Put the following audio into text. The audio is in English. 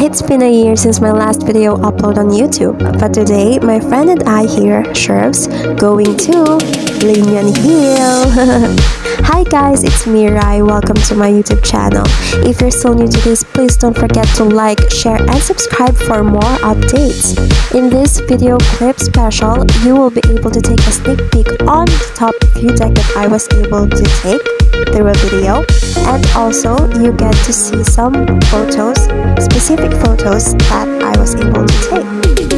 It's been a year since my last video upload on YouTube, but today my friend and I here, Sherbs, going to Ligñon Hill! Hi guys, it's Mirai. Welcome to my YouTube channel. If you're still new to this, please don't forget to like, share, and subscribe for more updates. In this video clip special, you will be able to take a sneak peek on the top view deck that I was able to take through a video, and also you get to see some photos, specific photos that I was able to take.